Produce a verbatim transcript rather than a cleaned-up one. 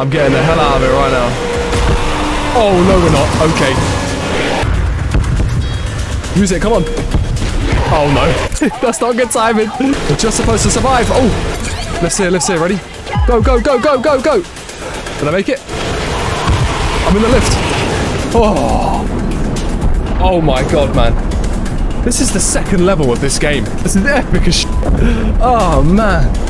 I'm getting the hell out of it right now. Oh, no, we're not. Okay. Use it. Come on. Oh, no. That's not good timing. We're just supposed to survive. Oh. Let's see it. Let's see it. Ready? Go, go, go, go, go, go. Did I make it? I'm in the lift. Oh. Oh, my God, man. This is the second level of this game. This is epic as sh**. Oh, man.